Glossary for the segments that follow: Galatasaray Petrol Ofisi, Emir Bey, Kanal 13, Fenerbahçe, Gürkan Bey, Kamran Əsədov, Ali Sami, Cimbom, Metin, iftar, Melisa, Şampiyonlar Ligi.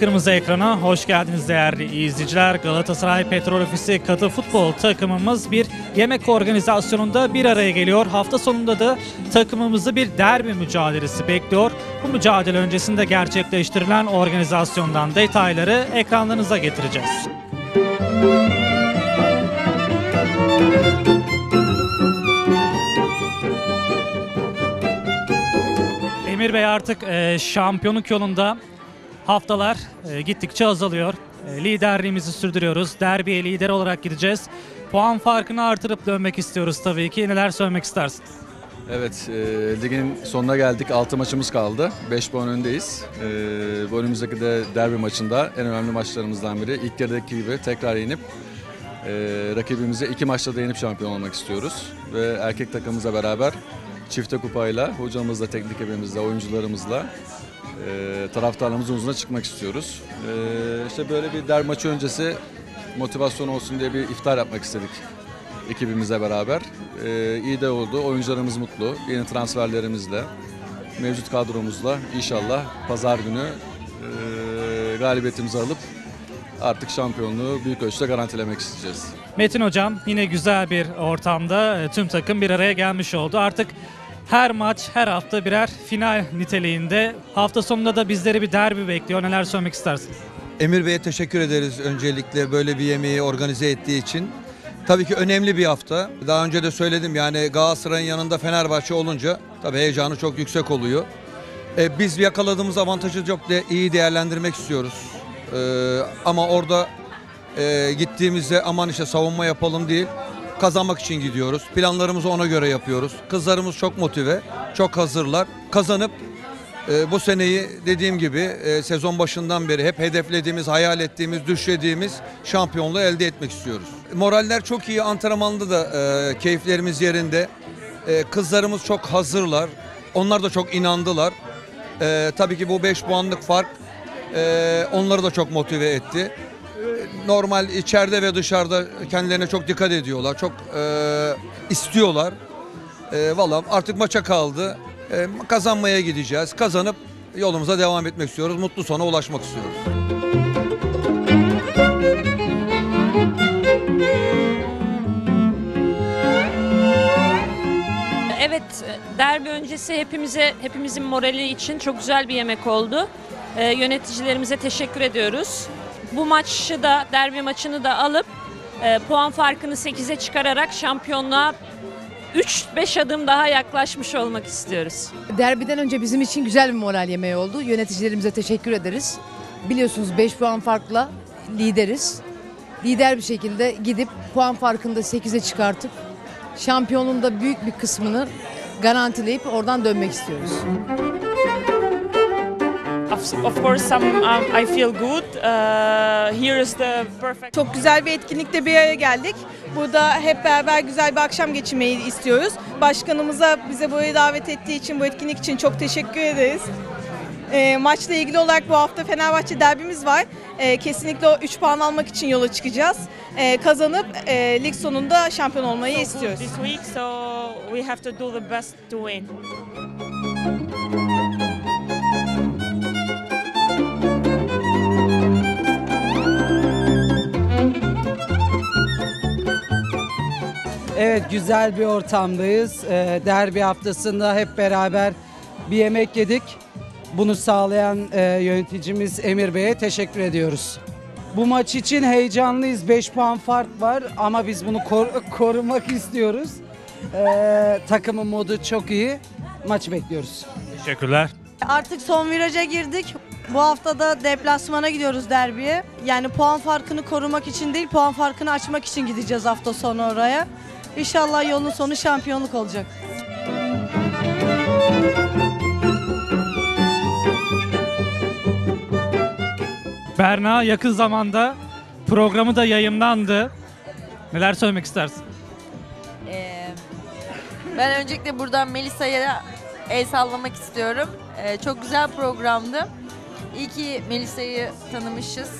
Kırmızı ekrana hoş geldiniz değerli izleyiciler. Galatasaray Petrol Ofisi Kadın Futbol takımımız bir yemek organizasyonunda bir araya geliyor. Hafta sonunda da takımımızı bir derbi mücadelesi bekliyor. Bu mücadele öncesinde gerçekleştirilen organizasyondan detayları ekranlarınıza getireceğiz. Emir Bey, artık şampiyonluk yolunda haftalar gittikçe azalıyor. Liderliğimizi sürdürüyoruz. Derbiye lider olarak gideceğiz. Puan farkını artırıp dönmek istiyoruz tabii ki. Neler söylemek istersiniz? Evet, ligin sonuna geldik. 6 maçımız kaldı. 5 puan öndeyiz. Bu önümüzdeki de derbi maçında en önemli maçlarımızdan biri. İlk yarıdaki gibi tekrar yenip rakibimize 2 maçta da yenip şampiyon olmak istiyoruz. Ve erkek takımımızla beraber çifte kupayla, hocamızla, teknik ekibimizle, oyuncularımızla taraftarlarımızın huzuruna çıkmak istiyoruz. İşte böyle bir derbi maçı öncesi motivasyon olsun diye bir iftar yapmak istedik ekibimizle beraber. İyi de oldu. Oyuncularımız mutlu. Yeni transferlerimizle, mevcut kadromuzla inşallah pazar günü galibiyetimizi alıp artık şampiyonluğu büyük ölçüde garantilemek isteyeceğiz. Metin hocam, yine güzel bir ortamda tüm takım bir araya gelmiş oldu. Artık her maç, her hafta birer final niteliğinde. Hafta sonunda da bizleri bir derbi bekliyor. Neler söylemek istersiniz? Emir Bey'e teşekkür ederiz öncelikle böyle bir yemeği organize ettiği için. Tabii ki önemli bir hafta. Daha önce de söyledim, yani Galatasaray'ın yanında Fenerbahçe olunca tabii heyecanı çok yüksek oluyor. Biz yakaladığımız avantajı çok iyi değerlendirmek istiyoruz. Ama orada gittiğimizde aman işte savunma yapalım değil, kazanmak için gidiyoruz. Planlarımızı ona göre yapıyoruz. Kızlarımız çok motive, çok hazırlar. Kazanıp bu seneyi dediğim gibi sezon başından beri hep hedeflediğimiz, hayal ettiğimiz, düşlediğimiz şampiyonluğu elde etmek istiyoruz. Moraller çok iyi, antrenmanda da keyiflerimiz yerinde. Kızlarımız çok hazırlar. Onlar da çok inandılar. Tabii ki bu 5 puanlık fark onları da çok motive etti. Normal içeride ve dışarıda kendilerine çok dikkat ediyorlar. Çok istiyorlar. Vallahi artık maça kaldı. Kazanmaya gideceğiz. Kazanıp yolumuza devam etmek istiyoruz. Mutlu sona ulaşmak istiyoruz. Evet, derbi öncesi hepimizin morali için çok güzel bir yemek oldu. Yöneticilerimize teşekkür ediyoruz. Bu maçı da, derbi maçını da alıp puan farkını 8'e çıkararak şampiyonluğa 3-5 adım daha yaklaşmış olmak istiyoruz. Derbiden önce bizim için güzel bir moral yemeği oldu. Yöneticilerimize teşekkür ederiz. Biliyorsunuz 5 puan farkla lideriz. Lider bir şekilde gidip puan farkını da 8'e çıkartıp şampiyonluğun da büyük bir kısmını garantileyip oradan dönmek istiyoruz. Çok güzel bir etkinlikte bir araya geldik. Burada hep beraber güzel bir akşam geçirmeyi istiyoruz. Başkanımıza bize buraya davet ettiği için, bu etkinlik için çok teşekkür ederiz. Maçla ilgili olarak bu hafta Fenerbahçe derbimiz var. Kesinlikle o 3 puan almak için yola çıkacağız. Kazanıp lig sonunda şampiyon olmayı istiyoruz. Evet, güzel bir ortamdayız. Derbi haftasında hep beraber bir yemek yedik. Bunu sağlayan yöneticimiz Emir Bey'e teşekkür ediyoruz. Bu maç için heyecanlıyız. 5 puan fark var ama biz bunu korumak istiyoruz. Takımın modu çok iyi. Maç bekliyoruz. Teşekkürler. Artık son viraja girdik. Bu hafta da deplasmana gidiyoruz, derbiye. Yani puan farkını korumak için değil, puan farkını açmak için gideceğiz hafta sonu oraya. İnşallah yolun sonu şampiyonluk olacak. Berna, yakın zamanda programı da yayımlandı. Neler söylemek istersin? Ben öncelikle buradan Melisa'ya el sallamak istiyorum. Çok güzel programdı. İyi ki Melisa'yı tanımışız.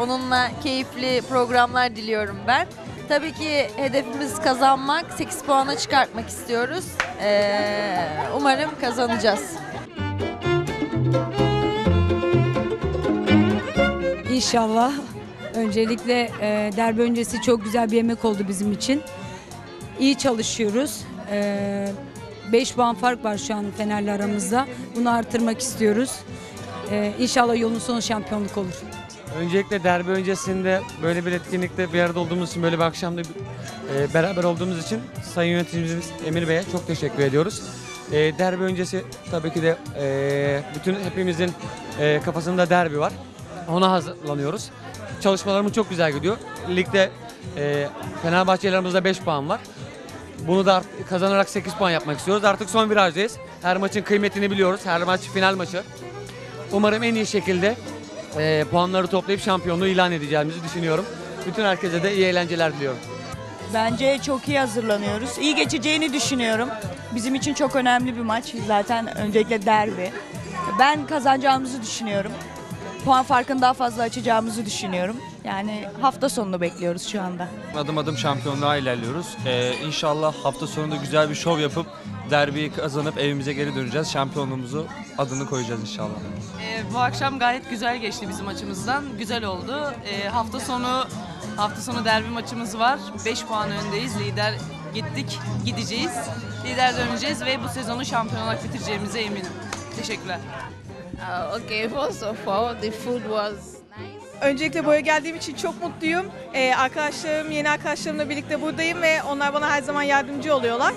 Onunla keyifli programlar diliyorum ben. Tabii ki hedefimiz kazanmak, 8 puana çıkartmak istiyoruz. Umarım kazanacağız. İnşallah. Öncelikle derbi öncesi çok güzel bir yemek oldu bizim için. İyi çalışıyoruz. 5 puan fark var şu an Fener'le aramızda. Bunu artırmak istiyoruz. İnşallah yolun sonu şampiyonluk olur. Öncelikle derbi öncesinde böyle bir etkinlikte bir arada olduğumuz için, böyle bir akşamda beraber olduğumuz için Sayın Yöneticimiz Emir Bey'e çok teşekkür ediyoruz. Derbi öncesi tabii ki de bütün hepimizin kafasında derbi var. Ona hazırlanıyoruz. Çalışmalarımız çok güzel gidiyor. Ligde Fenerbahçe ile aramızda 5 puan var. Bunu da kazanarak 8 puan yapmak istiyoruz. Artık son virajdayız. Her maçın kıymetini biliyoruz. Her maç final maçı. Umarım en iyi şekilde puanları toplayıp şampiyonluğu ilan edeceğimizi düşünüyorum. Bütün herkese de iyi eğlenceler diliyorum. Bence çok iyi hazırlanıyoruz. İyi geçeceğini düşünüyorum. Bizim için çok önemli bir maç. Zaten öncelikle derbi. Ben kazanacağımızı düşünüyorum. Puan farkını daha fazla açacağımızı düşünüyorum. Yani hafta sonunu bekliyoruz şu anda. Adım adım şampiyonluğa ilerliyoruz. İnşallah hafta sonunda güzel bir şov yapıp derbiyi kazanıp evimize geri döneceğiz. Şampiyonluğumuzu adını koyacağız inşallah. Bu akşam gayet güzel geçti bizim açımızdan. Güzel oldu. Hafta sonu derbi maçımız var. 5 puan öndeyiz. Lider gittik, gideceğiz. Lider döneceğiz ve bu sezonu şampiyon olarak bitireceğimize eminim. Teşekkürler. Okay, first of all, the food was nice. Öncelikle buraya geldiğim için çok mutluyum. Yeni arkadaşlarımla birlikte buradayım ve onlar bana her zaman yardımcı oluyorlar.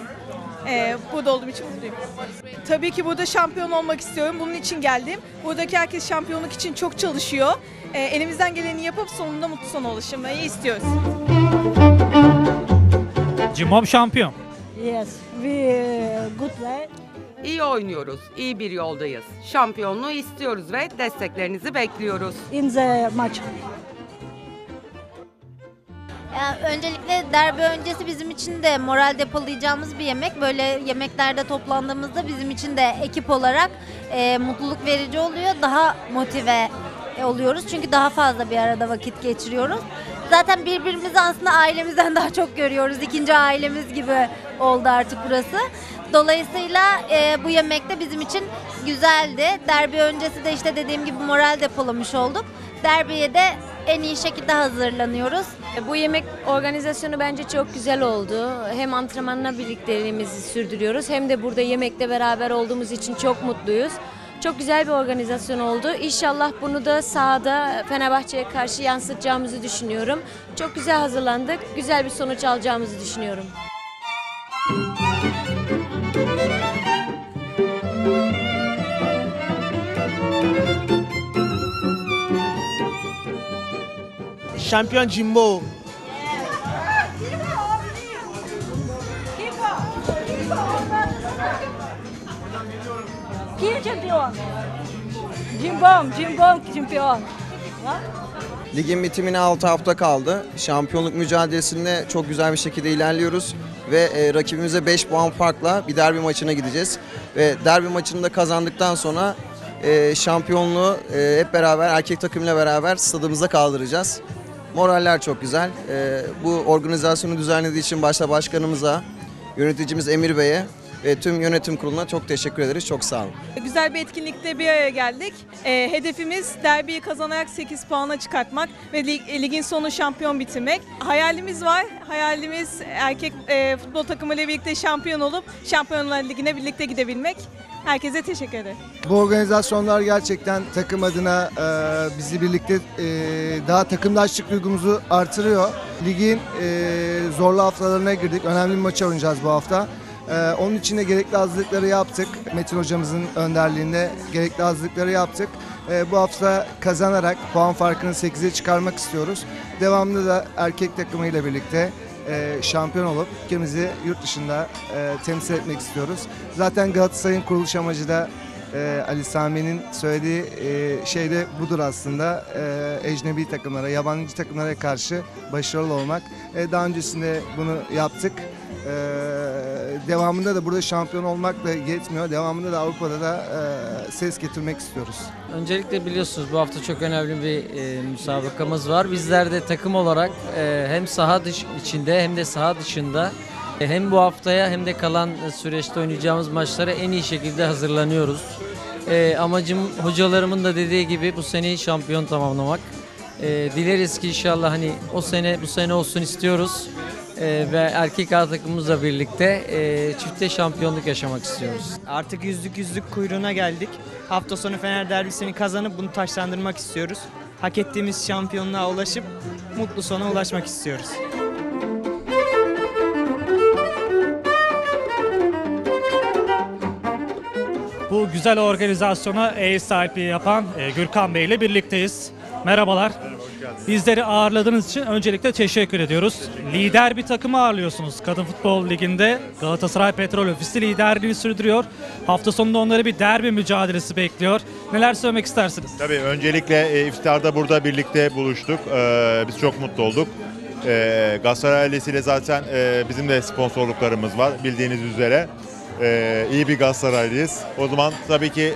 Burada olduğum için mutluyum. Tabii ki burada şampiyon olmak istiyorum. Bunun için geldim. Buradaki herkes şampiyonluk için çok çalışıyor. Elimizden geleni yapıp sonunda mutlu sona ulaşmayı istiyoruz. Cimom şampiyon. Yes, we good play. İyi oynuyoruz, iyi bir yoldayız. Şampiyonluğu istiyoruz ve desteklerinizi bekliyoruz. In the match. Öncelikle derbi öncesi bizim için de moral depolayacağımız bir yemek. Böyle yemeklerde toplandığımızda bizim için de ekip olarak mutluluk verici oluyor. Daha motive oluyoruz çünkü daha fazla bir arada vakit geçiriyoruz. Zaten birbirimizi aslında ailemizden daha çok görüyoruz. İkinci ailemiz gibi oldu artık burası. Dolayısıyla bu yemek de bizim için güzeldi. Derbi öncesi de işte dediğim gibi moral depolamış olduk. Derbiye de en iyi şekilde hazırlanıyoruz. Bu yemek organizasyonu bence çok güzel oldu. Hem antrenmanla birlikteliğimizi sürdürüyoruz hem de burada yemekle beraber olduğumuz için çok mutluyuz. Çok güzel bir organizasyon oldu. İnşallah bunu da sahada Fenerbahçe'ye karşı yansıtacağımızı düşünüyorum. Çok güzel hazırlandık. Güzel bir sonuç alacağımızı düşünüyorum. Champion Jimbo. Kim şampiyon? Cimbom şampiyon. Ligin bitimine 6 hafta kaldı. Şampiyonluk mücadelesinde çok güzel bir şekilde ilerliyoruz. Ve rakibimize 5 puan farkla bir derbi maçına gideceğiz. Ve derbi maçını da kazandıktan sonra şampiyonluğu hep beraber, erkek takımla beraber stadımıza kaldıracağız. Moraller çok güzel. Bu organizasyonu düzenlediği için başta başkanımıza, yöneticimiz Emir Bey'e ve tüm yönetim kuruluna çok teşekkür ederiz. Çok sağ olun. Güzel bir etkinlikte bir araya geldik. Hedefimiz derbiyi kazanarak 8 puana çıkartmak ve ligin sonu şampiyon bitirmek. Hayalimiz var. Hayalimiz erkek futbol takımıyla birlikte şampiyon olup Şampiyonlar Ligi'ne birlikte gidebilmek. Herkese teşekkür ederim. Bu organizasyonlar gerçekten takım adına bizi birlikte daha takımdaşlık duygumuzu artırıyor. Ligin zorlu haftalarına girdik. Önemli bir maça oynayacağız bu hafta. Onun için de gerekli hazırlıkları yaptık. Metin hocamızın önderliğinde gerekli hazırlıkları yaptık. Bu hafta kazanarak puan farkını 8'e çıkarmak istiyoruz. Devamlı da erkek takımıyla birlikte şampiyon olup ülkemizi yurt dışında temsil etmek istiyoruz. Zaten Galatasaray'ın kuruluş amacı da Ali Sami'nin söylediği şey de budur aslında. Ecnebi takımlara, yabancı takımlara karşı başarılı olmak. Daha öncesinde bunu yaptık. Devamında da burada şampiyon olmak da yetmiyor. Devamında da Avrupa'da da ses getirmek istiyoruz. Öncelikle biliyorsunuz bu hafta çok önemli bir müsabakamız var. Bizler de takım olarak hem saha içinde hem de saha dışında hem bu haftaya hem de kalan süreçte oynayacağımız maçlara en iyi şekilde hazırlanıyoruz. Amacım hocalarımın da dediği gibi bu seneyi şampiyon tamamlamak. Dileriz ki inşallah hani o sene bu sene olsun istiyoruz. Ve erkek A takımımızla birlikte çifte şampiyonluk yaşamak istiyoruz. Artık yüzlük kuyruğuna geldik. Hafta sonu Fener derbisini kazanıp bunu taşlandırmak istiyoruz. Hak ettiğimiz şampiyonluğa ulaşıp mutlu sona ulaşmak istiyoruz. Bu güzel organizasyona ev sahipliği yapan Gürkan Bey ile birlikteyiz. Merhabalar. Merhaba, hoş geldiniz. Bizleri ağırladığınız için öncelikle teşekkür ediyoruz. Lider bir takımı ağırlıyorsunuz. Kadın Futbol Ligi'nde Galatasaray Petrol Ofisi liderliğini sürdürüyor. Hafta sonunda onları bir derbi mücadelesi bekliyor. Neler söylemek istersiniz? Tabii öncelikle iftarda burada birlikte buluştuk. Biz çok mutlu olduk. Galatasaray ailesiyle zaten bizim de sponsorluklarımız var bildiğiniz üzere. İyi bir Galatasaraylıyız. O zaman tabii ki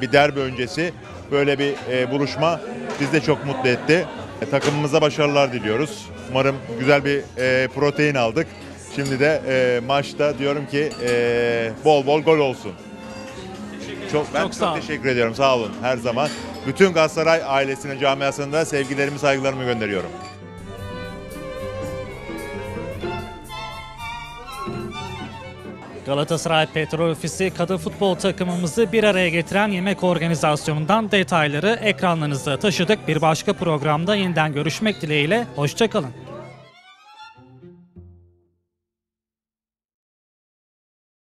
bir derbi öncesi böyle bir buluşma bizi de çok mutlu etti. Takımımıza başarılar diliyoruz. Umarım güzel bir protein aldık. Şimdi de maçta diyorum ki bol bol gol olsun. Çok teşekkür ediyorum. Sağ olun her zaman. Bütün Galatasaray ailesinin camiasında sevgilerimi, saygılarımı gönderiyorum. Galatasaray Petrol Ofisi kadın futbol takımımızı bir araya getiren yemek organizasyonundan detayları ekranlarınıza taşıdık. Bir başka programda yeniden görüşmek dileğiyle. Hoşça kalın.